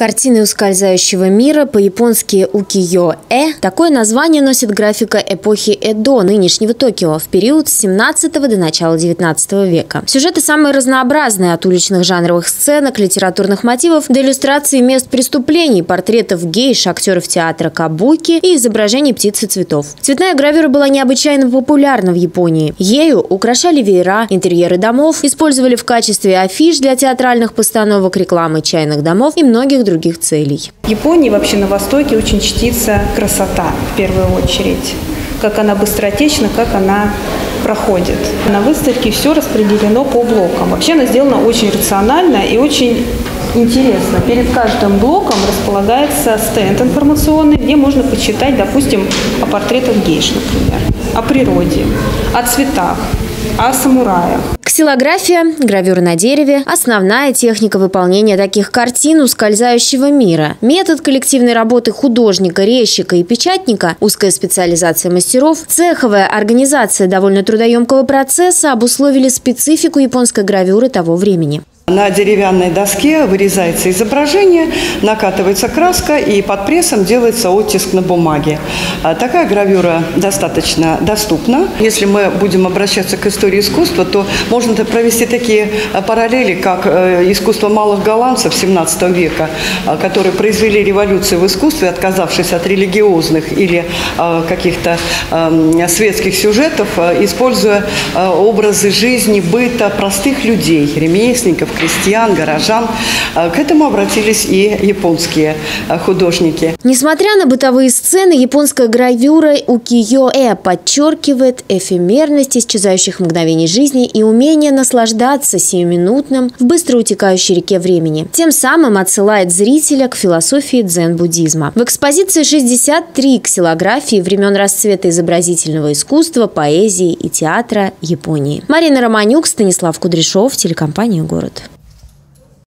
Картины ускользающего мира, по-японски укиё-э, такое название носит графика эпохи Эдо, нынешнего Токио, в период с 17 до начала 19 века. Сюжеты самые разнообразные, от уличных жанровых сценок, литературных мотивов до иллюстрации мест преступлений, портретов гейш, актеров театра Кабуки и изображений птиц и цветов. Цветная гравюра была необычайно популярна в Японии. Ею украшали веера, интерьеры домов, использовали в качестве афиш для театральных постановок, рекламы чайных домов и многих других целей. В Японии, вообще на Востоке, очень чтится красота в первую очередь. Как она быстротечна, как она проходит. На выставке все распределено по блокам. Вообще она сделана очень рационально и очень интересно. Перед каждым блоком располагается стенд информационный, где можно почитать, допустим, о портретах гейш, например, о природе, о цветах, о самураях. Ксилография, гравюра на дереве – основная техника выполнения таких картин ускользающего мира. Метод коллективной работы художника, резчика и печатника, узкая специализация мастеров, цеховая организация довольно трудоемкого процесса обусловили специфику японской гравюры того времени. На деревянной доске вырезается изображение, накатывается краска и под прессом делается оттиск на бумаге. Такая гравюра достаточно доступна. Если мы будем обращаться к истории искусства, то можно провести такие параллели, как искусство малых голландцев 17 века, которые произвели революцию в искусстве, отказавшись от религиозных или каких-то светских сюжетов, используя образы жизни, быта простых людей, ремесленников, крестьян, горожан. К этому обратились и японские художники. Несмотря на бытовые сцены, японская гравюра укиё-э подчеркивает эфемерность исчезающих мгновений жизни и умение наслаждаться сиюминутным в быстро утекающей реке времени. Тем самым отсылает зрителя к философии дзен-буддизма. В экспозиции 63 ксилографии времен расцвета изобразительного искусства, поэзии и театра Японии. Марина Романюк, Станислав Кудряшов, телекомпания «Город».